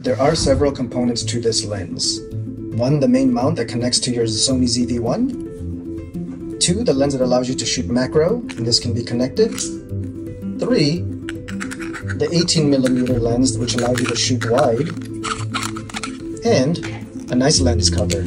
There are several components to this lens. 1. The main mount that connects to your Sony ZV-1. 2. The lens that allows you to shoot macro, and this can be connected. 3. The 18mm lens, which allows you to shoot wide. And a nice lens cover.